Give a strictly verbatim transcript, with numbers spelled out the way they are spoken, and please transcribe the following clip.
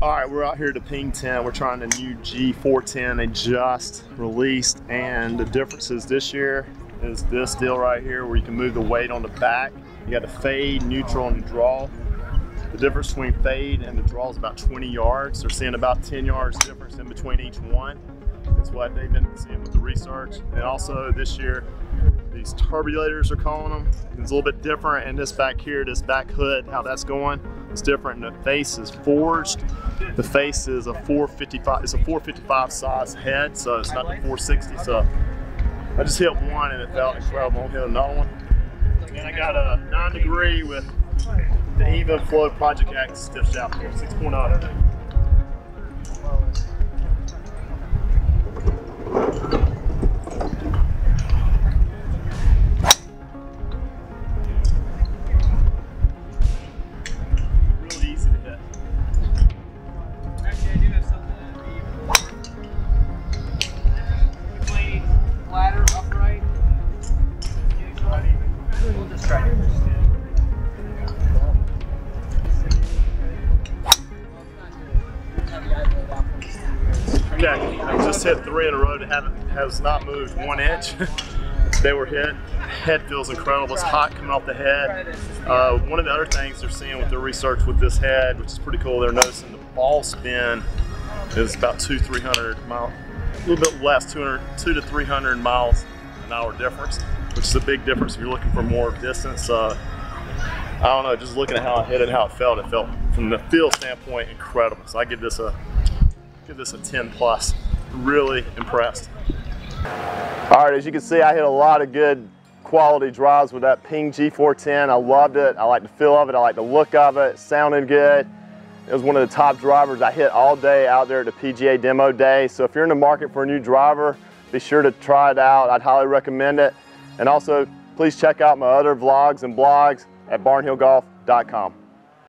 All right, we're out here to Ping ten. We're trying the new G four ten they just released, and the differences this year is this deal right here where you can move the weight on the back. You got the fade, neutral, and the draw. The difference between fade and the draw is about twenty yards. They're seeing about ten yards difference in between each one. That's what they've been seeing with the research. And also this year, these turbulators are calling them. It's a little bit different, and this back here, this back hood, how that's going, it's different. The face is forged. The face is a four fifty-five. It's a four fifty-five size head, so it's not the four sixty. So I just hit one and it felt incredible. I'll hit another one. And I got a nine degree with the Even Flow Project X stiff shaft here, six point oh. Okay, I just hit three in a row that haven't, has not moved one inch. They were hit. Head feels incredible. It's hot coming off the head. Uh, one of the other things they're seeing with the research with this head, which is pretty cool, they're noticing the ball spin is about two, three hundred miles, a little bit less, two hundred, two to three hundred miles an hour difference, which is a big difference if you're looking for more distance. Uh, I don't know, just looking at how I hit it, how it felt, it felt from the feel standpoint incredible. So I give this a give this a ten plus. Really impressed. All right, as you can see, I hit a lot of good quality drives with that Ping G four ten. I loved it. I like the feel of it. I like the look of it. It sounded good. It was one of the top drivers I hit all day out there at the P G A demo day. So if you're in the market for a new driver, be sure to try it out. I'd highly recommend it. And also, please check out my other vlogs and blogs at barn hill golf dot com.